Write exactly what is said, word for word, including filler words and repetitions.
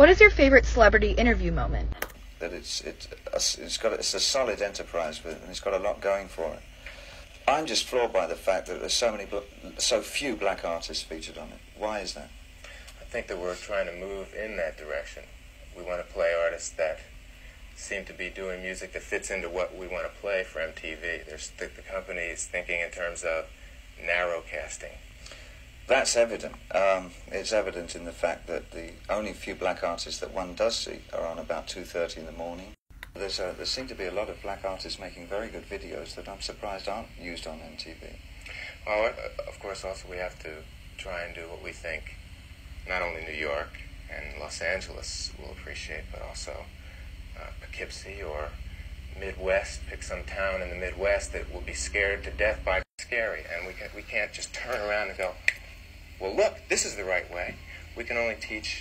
What is your favorite celebrity interview moment? That it's it, it's got it's a solid enterprise, with, and it's got a lot going for it. I'm just floored by the fact that there's so many, so few black artists featured on it. Why is that? I think that we're trying to move in that direction. We want to play artists that seem to be doing music that fits into what we want to play for M T V. There's the, the company is thinking in terms of narrow casting. That's evident. Um, it's evident in the fact that the only few black artists that one does see are on about two thirty in the morning. There's a, there seem to be a lot of black artists making very good videos that I'm surprised aren't used on M T V. Well, of course, also we have to try and do what we think not only New York and Los Angeles will appreciate, but also uh, Poughkeepsie or Midwest. Pick some town in the Midwest that will be scared to death by scary, and we, can, we can't just turn around and go, well, look, this is the right way. We can only teach